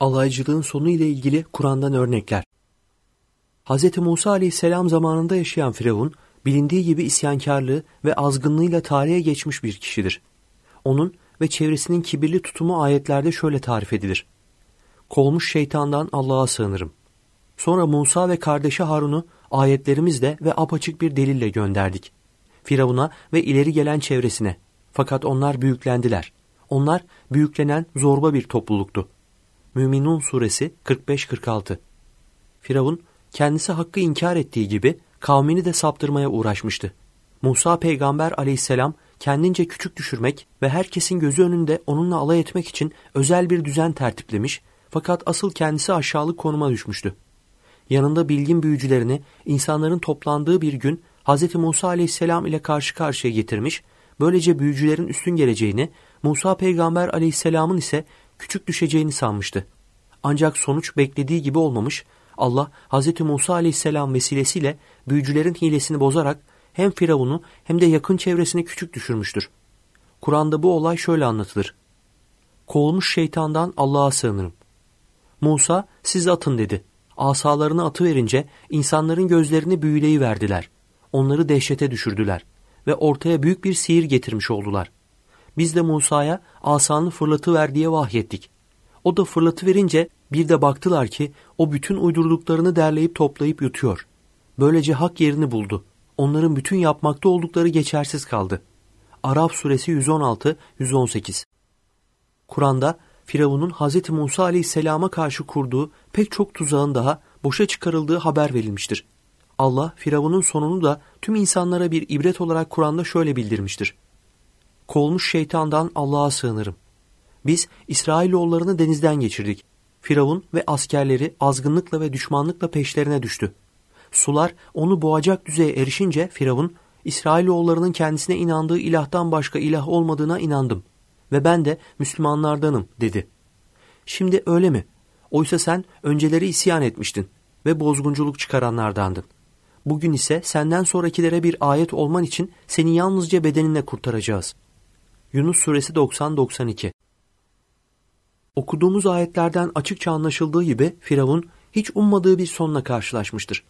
Alaycılığın sonu ile ilgili Kur'an'dan örnekler. Hz. Musa aleyhisselam zamanında yaşayan Firavun, bilindiği gibi isyankârlığı ve azgınlığıyla tarihe geçmiş bir kişidir. Onun ve çevresinin kibirli tutumu ayetlerde şöyle tarif edilir. Kovulmuş şeytandan Allah'a sığınırım. Sonra Musa ve kardeşi Harun'u ayetlerimizle ve apaçık bir delille gönderdik. Firavun'a ve ileri gelen çevresine. Fakat onlar büyüklendiler. Onlar büyüklenen zorba bir topluluktu. Müminun Suresi 45-46. Firavun kendisi hakkı inkar ettiği gibi kavmini de saptırmaya uğraşmıştı. Musa peygamber aleyhisselam kendince küçük düşürmek ve herkesin gözü önünde onunla alay etmek için özel bir düzen tertiplemiş, fakat asıl kendisi aşağılık konuma düşmüştü. Yanında bilgin büyücülerini insanların toplandığı bir gün Hz. Musa aleyhisselam ile karşı karşıya getirmiş, böylece büyücülerin üstün geleceğini, Musa peygamber aleyhisselamın ise küçük düşeceğini sanmıştı. Ancak sonuç beklediği gibi olmamış, Allah Hz. Musa aleyhisselam vesilesiyle büyücülerin hilesini bozarak hem Firavun'u hem de yakın çevresini küçük düşürmüştür. Kur'an'da bu olay şöyle anlatılır. Kovulmuş şeytandan Allah'a sığınırım. Musa siz atın dedi. Asalarını atıverince insanların gözlerini büyüleyiverdiler. Onları dehşete düşürdüler ve ortaya büyük bir sihir getirmiş oldular. Biz de Musa'ya asanı fırlatıver diye vahyettik. O da fırlatıverince bir de baktılar ki o bütün uydurduklarını derleyip toplayıp yutuyor. Böylece hak yerini buldu. Onların bütün yapmakta oldukları geçersiz kaldı. Araf suresi 116-118. Kur'an'da Firavun'un Hz. Musa aleyhisselama karşı kurduğu pek çok tuzağın daha boşa çıkarıldığı haber verilmiştir. Allah Firavun'un sonunu da tüm insanlara bir ibret olarak Kur'an'da şöyle bildirmiştir. Kovulmuş şeytandan Allah'a sığınırım. Biz İsrailoğullarını denizden geçirdik. Firavun ve askerleri azgınlıkla ve düşmanlıkla peşlerine düştü. Sular onu boğacak düzeye erişince Firavun, İsrailoğullarının kendisine inandığı ilahtan başka ilah olmadığına inandım ve ben de Müslümanlardanım dedi. Şimdi öyle mi? Oysa sen önceleri isyan etmiştin ve bozgunculuk çıkaranlardandın. Bugün ise senden sonrakilere bir ayet olman için seni yalnızca bedeninle kurtaracağız. Yunus suresi 90-92. Okuduğumuz ayetlerden açıkça anlaşıldığı gibi Firavun hiç ummadığı bir sonla karşılaşmıştır.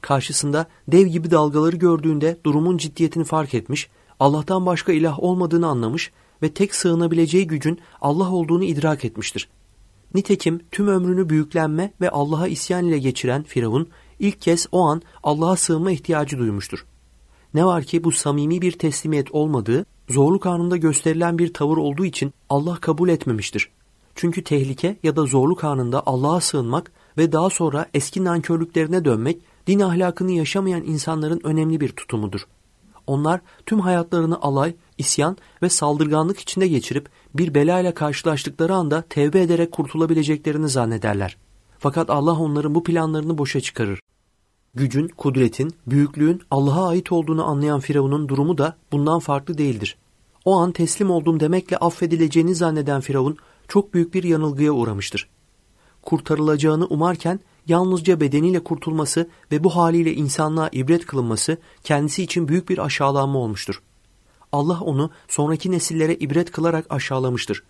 Karşısında dev gibi dalgaları gördüğünde durumun ciddiyetini fark etmiş, Allah'tan başka ilah olmadığını anlamış ve tek sığınabileceği gücün Allah olduğunu idrak etmiştir. Nitekim tüm ömrünü büyüklenme ve Allah'a isyan ile geçiren Firavun ilk kez o an Allah'a sığınma ihtiyacı duymuştur. Ne var ki bu samimi bir teslimiyet olmadığı, zorluk anında gösterilen bir tavır olduğu için Allah kabul etmemiştir. Çünkü tehlike ya da zorluk anında Allah'a sığınmak ve daha sonra eski nankörlüklerine dönmek, din ahlakını yaşamayan insanların önemli bir tutumudur. Onlar tüm hayatlarını alay, isyan ve saldırganlık içinde geçirip bir belayla karşılaştıkları anda tevbe ederek kurtulabileceklerini zannederler. Fakat Allah onların bu planlarını boşa çıkarır. Gücün, kudretin, büyüklüğün Allah'a ait olduğunu anlayan Firavun'un durumu da bundan farklı değildir. O an teslim oldum demekle affedileceğini zanneden Firavun çok büyük bir yanılgıya uğramıştır. Kurtarılacağını umarken yalnızca bedeniyle kurtulması ve bu haliyle insanlığa ibret kılınması kendisi için büyük bir aşağılanma olmuştur. Allah onu sonraki nesillere ibret kılarak aşağılamıştır.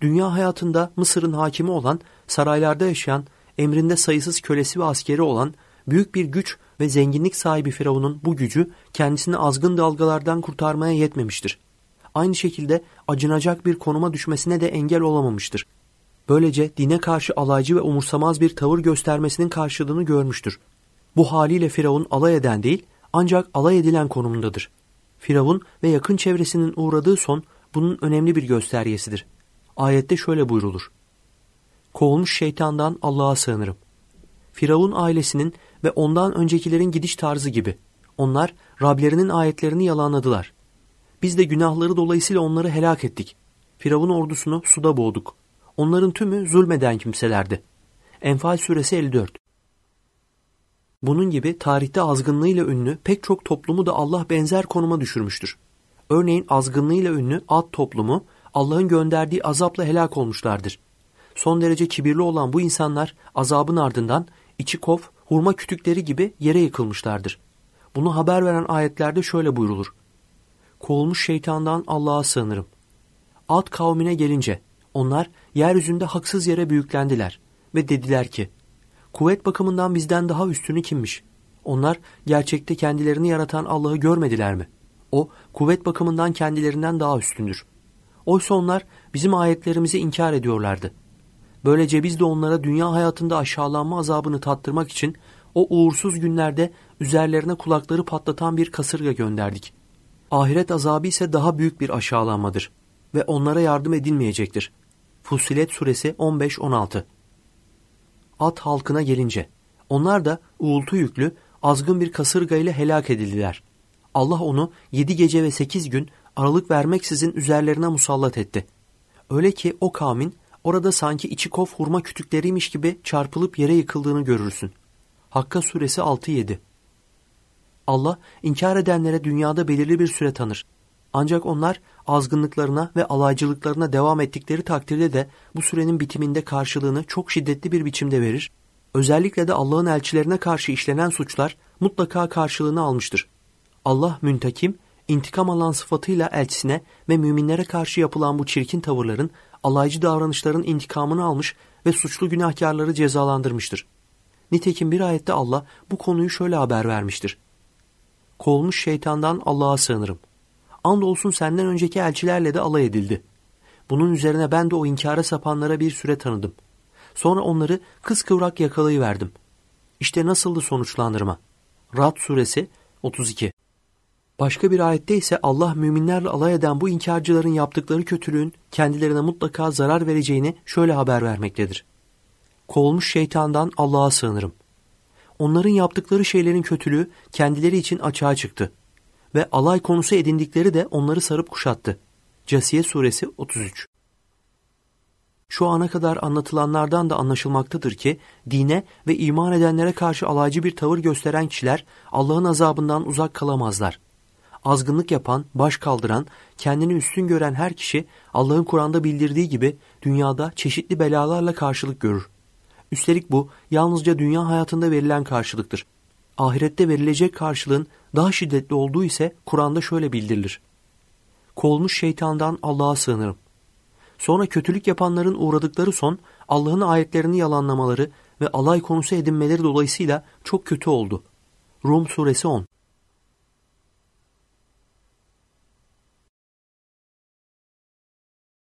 Dünya hayatında Mısır'ın hakimi olan, saraylarda yaşayan, emrinde sayısız kölesi ve askeri olan, büyük bir güç ve zenginlik sahibi Firavun'un bu gücü kendisini azgın dalgalardan kurtarmaya yetmemiştir. Aynı şekilde acınacak bir konuma düşmesine de engel olamamıştır. Böylece dine karşı alaycı ve umursamaz bir tavır göstermesinin karşılığını görmüştür. Bu haliyle Firavun alay eden değil, ancak alay edilen konumundadır. Firavun ve yakın çevresinin uğradığı son bunun önemli bir göstergesidir. Ayette şöyle buyrulur. Kovulmuş şeytandan Allah'a sığınırım. Firavun ailesinin ve ondan öncekilerin gidiş tarzı gibi. Onlar Rablerinin ayetlerini yalanladılar. Biz de günahları dolayısıyla onları helak ettik. Firavun ordusunu suda boğduk. Onların tümü zulmeden kimselerdi. Enfal suresi 54. Bunun gibi tarihte azgınlığıyla ünlü pek çok toplumu da Allah benzer konuma düşürmüştür. Örneğin azgınlığıyla ünlü Ad toplumu Allah'ın gönderdiği azapla helak olmuşlardır. Son derece kibirli olan bu insanlar azabın ardından içi kof, hurma kütükleri gibi yere yıkılmışlardır. Bunu haber veren ayetlerde şöyle buyrulur. Kovulmuş şeytandan Allah'a sığınırım. Ad kavmine gelince onlar yeryüzünde haksız yere büyüklendiler ve dediler ki, kuvvet bakımından bizden daha üstünü kimmiş? Onlar gerçekte kendilerini yaratan Allah'ı görmediler mi? O kuvvet bakımından kendilerinden daha üstündür. Oysa onlar bizim ayetlerimizi inkar ediyorlardı. Böylece biz de onlara dünya hayatında aşağılanma azabını tattırmak için o uğursuz günlerde üzerlerine kulakları patlatan bir kasırga gönderdik. Ahiret azabı ise daha büyük bir aşağılanmadır ve onlara yardım edilmeyecektir. Fussilet Suresi 15-16. Ad halkına gelince, onlar da uğultu yüklü, azgın bir kasırga ile helak edildiler. Allah onu 7 gece ve 8 gün aralık vermeksizin üzerlerine musallat etti. Öyle ki o kavmin orada sanki içi kof hurma kütükleriymiş gibi çarpılıp yere yıkıldığını görürsün. Hakka suresi 6-7. Allah inkar edenlere dünyada belirli bir süre tanır. Ancak onlar azgınlıklarına ve alaycılıklarına devam ettikleri takdirde de bu sürenin bitiminde karşılığını çok şiddetli bir biçimde verir. Özellikle de Allah'ın elçilerine karşı işlenen suçlar mutlaka karşılığını almıştır. Allah müntakim, intikam alan sıfatıyla elçisine ve müminlere karşı yapılan bu çirkin tavırların, alaycı davranışların intikamını almış ve suçlu günahkarları cezalandırmıştır. Nitekim bir ayette Allah bu konuyu şöyle haber vermiştir. Kovulmuş şeytandan Allah'a sığınırım. Andolsun senden önceki elçilerle de alay edildi. Bunun üzerine ben de o inkara sapanlara bir süre tanıdım. Sonra onları kıskıvrak yakalayıverdim. İşte nasıldı sonuçlandırma. Rad suresi 32. Başka bir ayette ise Allah müminlerle alay eden bu inkarcıların yaptıkları kötülüğün kendilerine mutlaka zarar vereceğini şöyle haber vermektedir. Kovulmuş şeytandan Allah'a sığınırım. Onların yaptıkları şeylerin kötülüğü kendileri için açığa çıktı ve alay konusu edindikleri de onları sarıp kuşattı. Casiye suresi 33. Şu ana kadar anlatılanlardan da anlaşılmaktadır ki dine ve iman edenlere karşı alaycı bir tavır gösteren kişiler Allah'ın azabından uzak kalamazlar. Azgınlık yapan, baş kaldıran, kendini üstün gören her kişi Allah'ın Kur'an'da bildirdiği gibi dünyada çeşitli belalarla karşılık görür. Üstelik bu yalnızca dünya hayatında verilen karşılıktır. Ahirette verilecek karşılığın daha şiddetli olduğu ise Kur'an'da şöyle bildirilir. Kovulmuş şeytandan Allah'a sığınırım. Sonra kötülük yapanların uğradıkları son, Allah'ın ayetlerini yalanlamaları ve alay konusu edinmeleri dolayısıyla çok kötü oldu. Rum suresi 10.